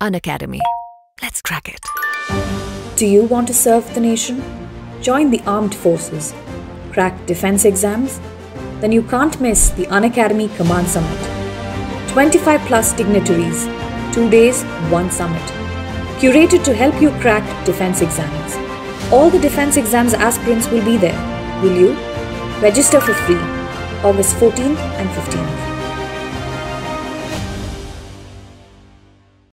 Unacademy. Let's crack it. Do you want to serve the nation? Join the armed forces. Crack defense exams? Then you can't miss the Unacademy Command Summit. 25 plus dignitaries. 2 days, one summit. Curated to help you crack defense exams. All the defense exams aspirants will be there. Will you? Register for free. August 14th and 15th.